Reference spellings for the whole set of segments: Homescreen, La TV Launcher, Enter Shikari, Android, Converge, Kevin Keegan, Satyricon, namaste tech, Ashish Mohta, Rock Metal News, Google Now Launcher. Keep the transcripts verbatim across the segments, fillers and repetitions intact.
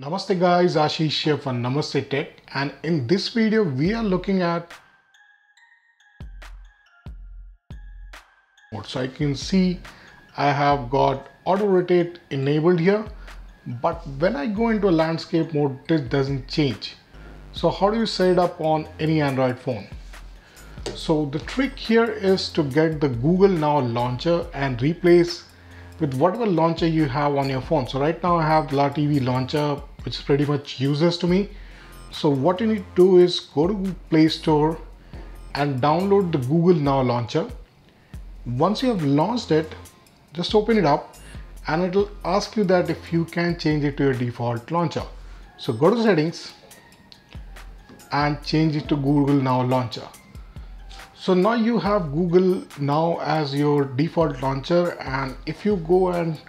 Namaste guys, Ashish here from Namaste Tech, and in this video we are looking at so I can see I have got auto rotate enabled here, but when I go into a landscape mode it doesn't change. So how do you set it up on any Android phone? So the trick here is to get the Google Now Launcher and replace with whatever launcher you have on your phone. So right now I have La T V Launcher, which is pretty much useless to me. So what you need to do is go to Play Store and download the Google Now Launcher. Once you have launched it, just open it up and it will ask you that if you can change it to your default launcher. So go to settings and change it to Google Now Launcher. So now you have Google Now as your default launcher, and if you go and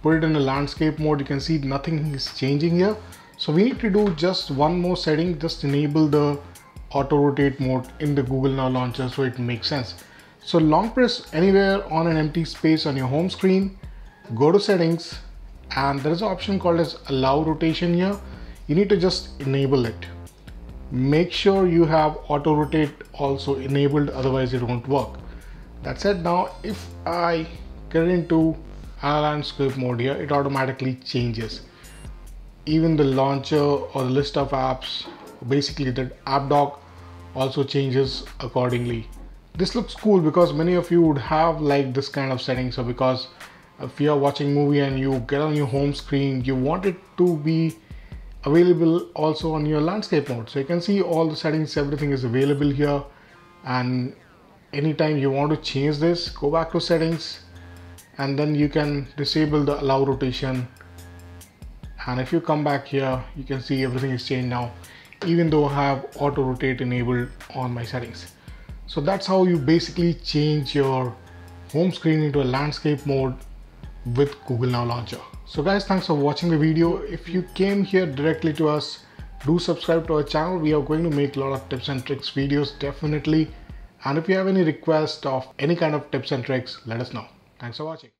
put it in a landscape mode, you can see nothing is changing here. So we need to do just one more setting, just enable the auto rotate mode in the Google Now Launcher so it makes sense. So long press anywhere on an empty space on your home screen, go to settings, and there is an option called as allow rotation here. You need to just enable it. Make sure you have auto rotate also enabled, otherwise it won't work. That said, now if I get into landscape mode here, it automatically changes. Even the launcher or the list of apps, basically the app doc also changes accordingly. This looks cool because many of you would have like this kind of setting. So because if you are watching movie and you get on your home screen, you want it to be available also on your landscape mode. So you can see all the settings, everything is available here, and anytime you want to change this, go back to settings and then you can disable the allow rotation, and if you come back here you can see everything is changed now, even though I have auto rotate enabled on my settings. So that's how you basically change your home screen into a landscape mode with Google Now Launcher. So guys, thanks for watching the video. If you came here directly to us, do subscribe to our channel. We are going to make a lot of tips and tricks videos definitely. And if you have any requests of any kind of tips and tricks, let us know. Thanks for watching.